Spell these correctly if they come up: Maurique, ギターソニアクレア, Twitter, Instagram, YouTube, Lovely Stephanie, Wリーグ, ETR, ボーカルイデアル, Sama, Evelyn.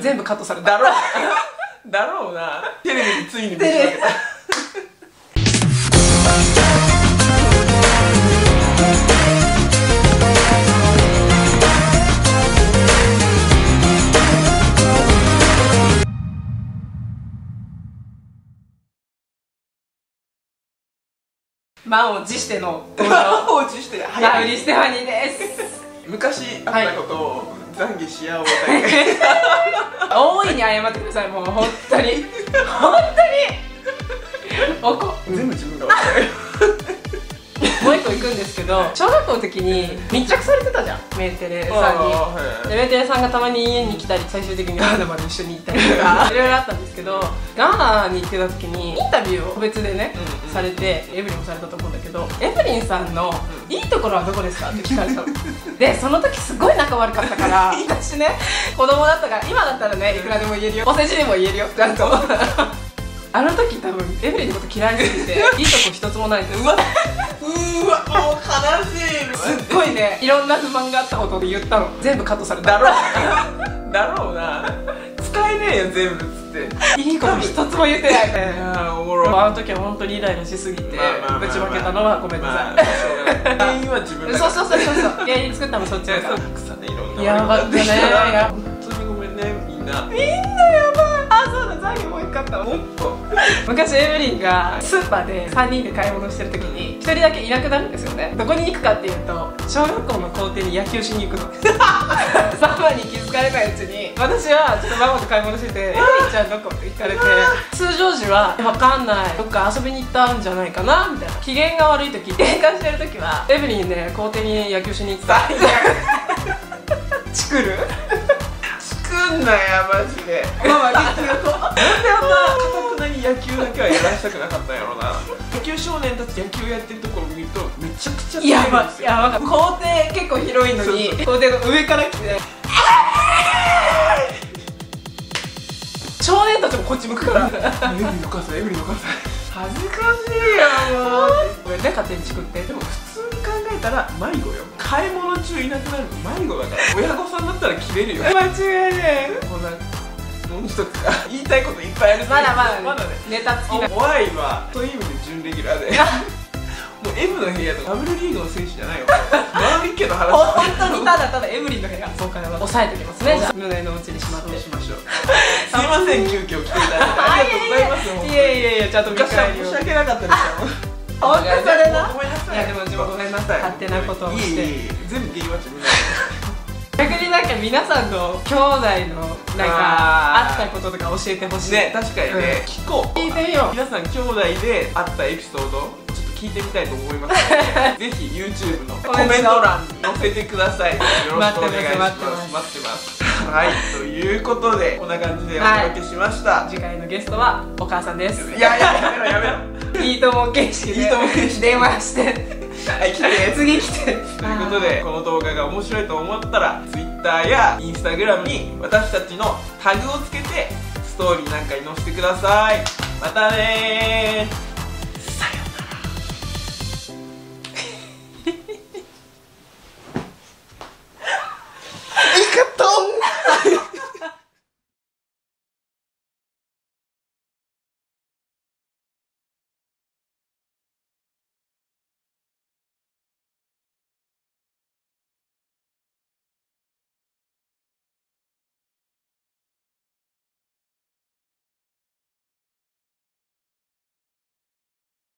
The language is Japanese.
全部カットされた。だろうだろうな。テレビについに見せられた。満を持しての登場。満を持して。ラブリーステファニーです。昔あったことを懺悔し合おう大会。大いに謝ってください。もう本当に本当におこ全部自分が悪い。もう一個行くんですけど、小学校の時に密着されてたじゃん、メンテレさんに。でメンテレさんがたまに家に来たり、最終的にガーナまで一緒に行ったりとかいろいろあったんですけど、ガーナに行ってた時にインタビューを個別でねされて、エブリンもされたと思うんだけど、エブリンさんのいいところはどこですかって聞かれたの。でその時すごい仲悪かったから、私ね子供だったから、今だったらねいくらでも言えるよ、お世辞でも言えるよってなると思う。あの時多分エブリンのこと嫌いすぎていいとこ一つもないんです。うわうわもう悲しい。すっごいね、いろんな不満があったことで言ったの。全部カットされた。だろうだろうな。使えねえよ全部っつって、いいこと一つも言ってない。おもろい。あの時は本当にイライラしすぎてぶちまけたのはごめんなさい。原因は自分だから。そうそうそうそう、原因作ったのそっちだから。草ね、いろんな。やばかったね。本当にごめんねみんな。みんなやばい。あ、そうだ、ザギもう一回あった。もう一個。昔エブリンがスーパーで3人で買い物してる時に1人だけいなくなるんですよね。どこに行くかっていうと、小学校の校庭に野球しに行くの。サマに気づかれないうちに、私はちょっとママと買い物してて、エブリンちゃんどこって聞かれて、通常時は分かんない、どっか遊びに行ったんじゃないかなみたいな。機嫌が悪い時、喧嘩してる時はエブリンね、校庭に野球しに行ってた。チクる作んなよマジで。ママ激怒。なんであんな固くなに野球だけはやらしたくなかったんやろな。野球少年たち野球やってるところ見るとめちゃくちゃ強いんですよ。いやばい。校庭結構広いのに、校庭の上から来て、少年たちもこっち向くから。エブリンの母さん、エブリンの母さん。恥ずかしいよもう。ごめんね勝手にチクって。でも普通に考えたら迷子よ。買い物中いなくなるの迷子だから。親御さんだったら切れるよ。間違いねえ。もうなんかもう一つ言いたいこといっぱいある。まだまだね、まだね、ネタつきな。怖いわ。そういう意味で準レギュラーでもう M の部屋とか W リーグの選手じゃないよ。マウリッケの話本当にただただエブリンの部屋。そうか、押さえておきますね。じゃあ胸の内にしまってそうしましょう。すいません急遽来ていただいてありがとうございます。いやいやいや、ちゃんと見返りを。申し訳なかったですよ。本当それな。いやでも自分ごめんなさい。勝手なことをして。全部言いましたみんな。逆になんか皆さんの兄弟のなんかあったこととか教えてほしい。ね、確かにね。聞こう。聞いてみよう。皆さん兄弟であったエピソードちょっと聞いてみたいと思いますので、ぜひ YouTube のコメント欄に載せてください。よろしくお願いします。待ってます。はい、ということでこんな感じでお届けしました。次回のゲストはお母さんです。いやいややめろやめろ。いいとも形式で電話してはい来て次来てということで、この動画が面白いと思ったら Twitter や Instagram に私たちのタグをつけてストーリーなんかに載せてください。またねー。